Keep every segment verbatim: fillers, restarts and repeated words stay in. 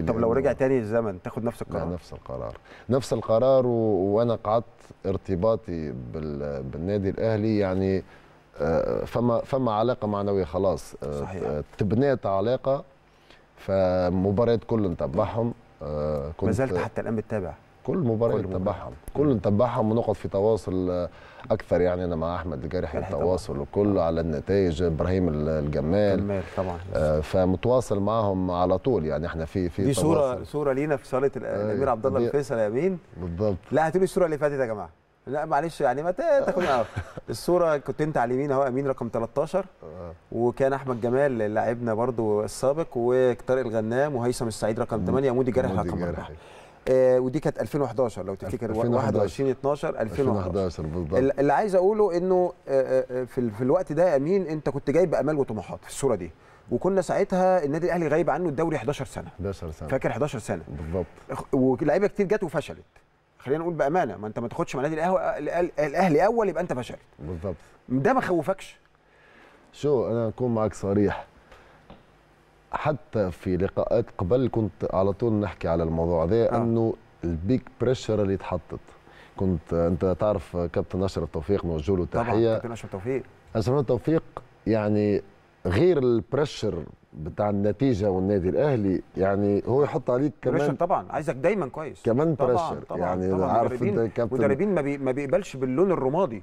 ليه؟ طب لو رجع تاني الزمن تاخد نفس القرار؟ لا، نفس القرار نفس القرار و... وانا قعدت ارتباطي بال... بالنادي الاهلي يعني آه فما فما علاقه معنويه خلاص. آه صحيح. تبنيت علاقه، فمباريات كل نتبعهم. آه ما زلت حتى الان بتتابع كل مباراه نتبعهم كل نتبعهم ونقعد في تواصل اكثر. يعني انا مع احمد جارح التواصل وكله على النتائج، ابراهيم الجمال طبعا آه فمتواصل معهم على طول. يعني احنا في في دي صوره تواصل. صوره لينا في صاله الامير عبد الله الفيصل يا امين بالضبط. لا هاتوا لي الصوره اللي فاتت يا جماعه، لا معلش يعني ما تاخدنا الصوره كنت انت على اليمين اهو امين رقم ثلاثة عشر، وكان احمد جمال لاعبنا برضو السابق، وطارق الغنام وهيثم السعيد رقم ثمانية، مودي جارح رقم أربعة. آه ودي كانت ألفين وأحد عشر لو تفتكر واحد وعشرين اتناشر ألفين وأحد عشر بالضبط. اللي عايز اقوله انه في في الوقت ده يا امين انت كنت جايب امال وطموحات في الصوره دي، وكنا ساعتها النادي الاهلي غايب عنه الدوري حداشر سنة حداشر سنة فاكر حداشر سنة بالضبط، ولاعيبه كتير جت وفشلت. خلينا نقول بامانه، ما انت ما تاخدش مع النادي الاهلي اول يبقى انت فشلت بالضبط. ده ما خوفكش؟ شو انا اكون معك صريح، حتى في لقاءات قبل كنت على طول نحكي على الموضوع ده آه. انه البيك بريشر اللي اتحطت. كنت انت تعرف كابتن اشرف توفيق، نوجه له تحيه طبعا كابتن اشرف توفيق. اشرف توفيق يعني غير البريشر بتاع النتيجه والنادي الاهلي، يعني هو يحط عليك كمان طبعا عايزك دايما كويس كمان بريشر. يعني طبعاً عارف انت كابتن مدربين ما, بي ما بيقبلش باللون الرمادي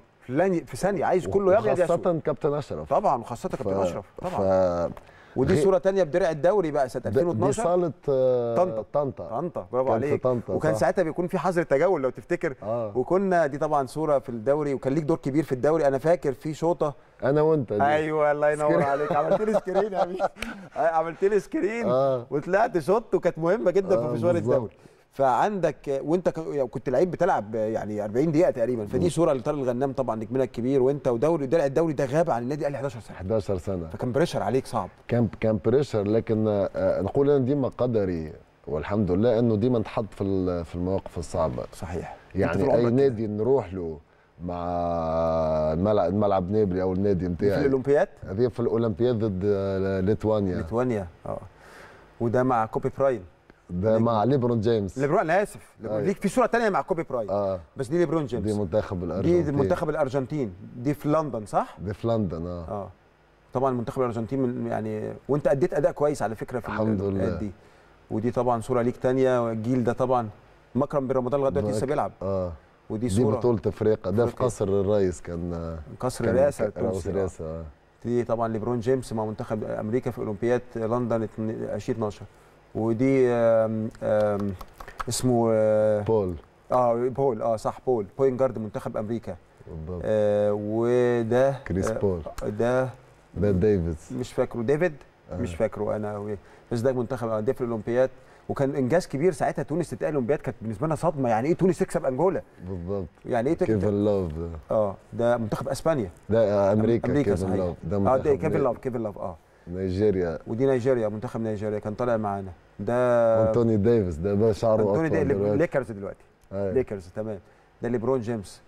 في ثانيه، عايز كله ابيض اسود، خاصه كابتن اشرف طبعا وخاصه كابتن ف... اشرف طبعا ف... ودي صوره ثانيه بدرع الدوري بقى سنه ألفين واتناشر، دي صاله طنطا طنطا طنطا برافو عليك طنطا. وكان صح. ساعتها بيكون في حظر تجول لو تفتكر آه. وكنا دي طبعا صوره في الدوري، وكان ليك دور كبير في الدوري. انا فاكر في شوطه انا وانت دي. ايوه الله ينور عليك، عملت لي سكرين يا امين عملت لي سكرين آه. وطلعت شوط وكانت مهمه جدا آه في مشوار الدوري. فعندك وانت كنت لعيب بتلعب يعني أربعين دقيقة تقريبا، فدي صوره لطارق الغنام طبعا نجمنا الكبير، وانت ودوري درع الدوري ده غاب عن النادي الاهلي حداشر سنة حداشر سنة فكان بريشر عليك صعب، كان كان بريشر. لكن نقول انا ديما قدري والحمد لله انه ديما نتحط في في المواقف الصعبه. صحيح يعني اي نادي نروح له مع الملعب الملعب نابلي او النادي بتاعي في الاولمبياد، هذه في الاولمبياد ضد لتوانيا لتوانيا اه وده مع كوبي براين ده مع ليبرون جيمس ليبرون انا اسف ليبرون. ليك في صوره ثانيه مع كوبي براين آه. بس دي ليبرون جيمس، دي منتخب الارجنتين دي منتخب الارجنتين دي في لندن صح؟ دي في لندن اه اه طبعا منتخب الارجنتين من يعني، وانت اديت اداء كويس على فكره في الحمد لله دي. ودي طبعا صوره ليك ثانيه، الجيل ده طبعا مكرم بن رمضان لغايه دلوقتي لسه بيلعب اه ودي صوره دي بطوله افريقيا ده في قصر الرئيس كان قصر الرئاسه قصر الرئاسه دي طبعا ليبرون جيمس مع منتخب امريكا في اولمبياد لندن ألفين واتناشر. ودي آم آم اسمه آه بول اه بول اه صح بول بوين جارد منتخب امريكا بالضبط آه وده كريس بول آه ده ده ديفيز مش فاكره ديفيد آه. مش فاكره انا بس ده منتخب آه ده في الاولمبياد، وكان انجاز كبير ساعتها تونس تتأهل الاولمبياد، كانت بالنسبه لنا صدمه. يعني ايه تونس تكسب انجولا بالضبط؟ يعني ايه تكسب كيفن لاف ده اه ده منتخب اسبانيا ده آه امريكا, أمريكا كيفن لاف ده منتخب اه ده كيفن لاف كيفن لاف اه نيجيريا ودي نيجيريا منتخب نيجيريا كان طالع معانا ده انتوني ديفس ده ده شعره انتوني دي ليكرز دلوقتي أي. ليكرز تمام ده ليبرون جيمس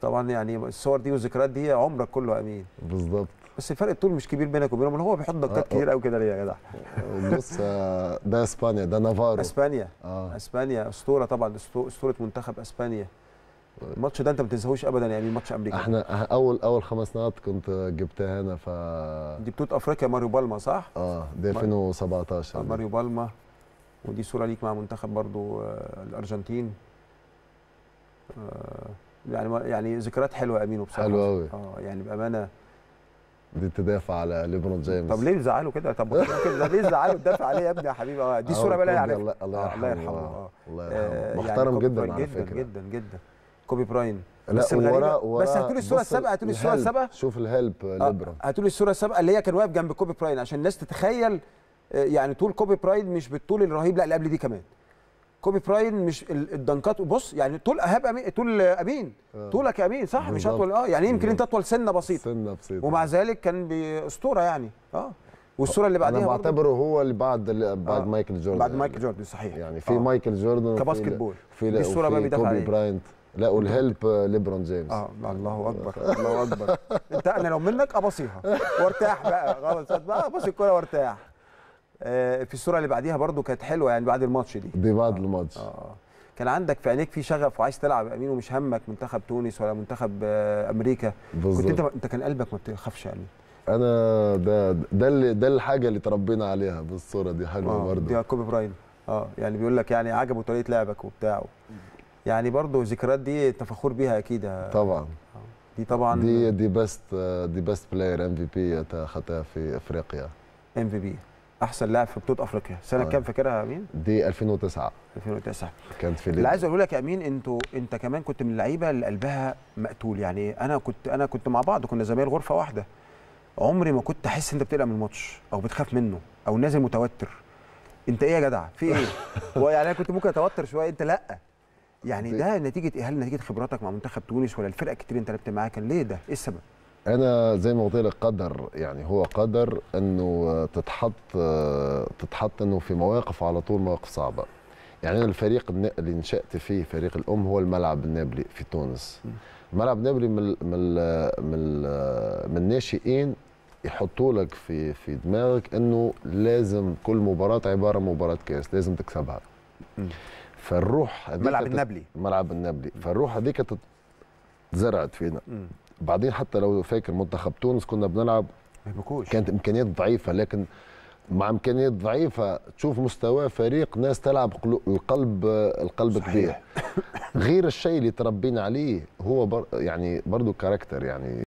طبعا. يعني الصور دي والذكريات دي عمرك كله امين بالظبط، بس فرق الطول مش كبير بينك وبينهم. هو بيحط نقاط آه. كتير قوي كده ليه يا جدع؟ بص ده اسبانيا ده نافارو اسبانيا آه. اسبانيا اسطوره طبعا اسطوره منتخب اسبانيا. الماتش ده انت ما تنساهوش ابدا يعني ماتش امريكا. احنا اول اول خمس نقط كنت جبتها انا ف دي بطوله افريقيا ماريو بالما صح؟ اه دي ألفين وسبعتاشر ماريو بالما. ودي صوره ليك مع منتخب برضو الارجنتين آه يعني يعني ذكريات حلوه امين وبصراحه حلوه قوي اه يعني بامانه. دي تدافع على ليبرون جيمس طب ليه تزعله كده؟ طب ليه تزعله تدافع عليه يا ابني يا حبيبي اه دي صوره بقى يعني الله الله يرحمه اه الله يرحمه محترم جدا على فكره جدا جدا كوبي براين بس ورا بس هاتوا لي الصوره السابقه هاتوا لي الصوره السابقه شوف الهلب ليبرون هاتوا لي الصوره السابقه اللي هي كان واقف جنب كوبي براين عشان الناس تتخيل يعني طول كوبي براين مش بالطول الرهيب لا اللي قبل دي كمان كوبي براين مش الدنكات بص يعني طول اهاب امين طول امين طولك يا امين صح مش اطول اه يعني يمكن انت اطول سنه بسيطه سنه بسيطه ومع ذلك كان باسطوره يعني اه والصوره اللي بعديها انا بعتبره هو اللي بعد اللي بعد آه. مايكل جوردن بعد مايكل جوردن صحيح يعني في آه. مايكل جوردن كباسكت بول في الصوره بقى بيدافع كوبي براين لا والهلب ليبرون جيمس اه الله اكبر الله اكبر انت انا لو منك ابصيها وارتاح بقى خلاص بقى ابص الكوره وارتاح في الصوره اللي بعديها برضو كانت حلوه يعني بعد الماتش دي دي بعد آه. الماتش آه. كان عندك في عينيك في شغف وعايز تلعب امين ومش همك منتخب تونس ولا منتخب امريكا بالزبط. كنت انت انت كان قلبك ما بتخافش يعني. انا ده ده اللي ده الحاجه اللي تربينا عليها بالصوره دي حلوه آه. برضو دي كوبي براين اه يعني بيقول لك يعني عجبه طريقه لعبك وبتاعه يعني برضو الذكريات دي انت فخور بيها اكيد طبعا آه. دي طبعا دي دي بيست دي بيست بلاير ام في بي خدتها في افريقيا ام في بي احسن لاعب في بطوله افريقيا سنه آه. كام فاكرها يا امين؟ دي ألفين وتسعة ألفين وتسعة كانت في ليبيا. اللي عايز اقول لك يا امين انتوا انت كمان كنت من اللعيبه اللي قلبها مقتول يعني انا كنت انا كنت مع بعض كنا زمايل غرفه واحده عمري ما كنت احس انت بتقلق من الماتش او بتخاف منه او نازل متوتر انت ايه يا جدع في ايه؟ هو يعني انا كنت ممكن اتوتر شويه انت لا يعني ده نتيجه ايه هل نتيجه خبراتك مع منتخب تونس ولا الفرقه الكتير انت لعبت معاها كان ليه ده؟ ايه السبب؟ أنا زي ما قلت لك قدر يعني هو قدر إنه تتحط تتحط إنه في مواقف على طول مواقف صعبة. يعني أنا الفريق اللي نشأت فيه فريق الأم هو الملعب النابلي في تونس. الملعب النابلي من من من من الناشئين يحطوا لك في في دماغك إنه لازم كل مباراة عبارة مباراة كاس لازم تكسبها. فالروح الملعب النابلي الملعب النابلي فالروح هذيك تزرعت فينا. بعدين حتى لو فاكر منتخب تونس كنا بنلعب كانت امكانيات ضعيفه لكن مع امكانيات ضعيفه تشوف مستوى فريق ناس تلعب القلب القلب كبير غير الشيء اللي تربينا عليه هو بر يعني برضه كاركتر يعني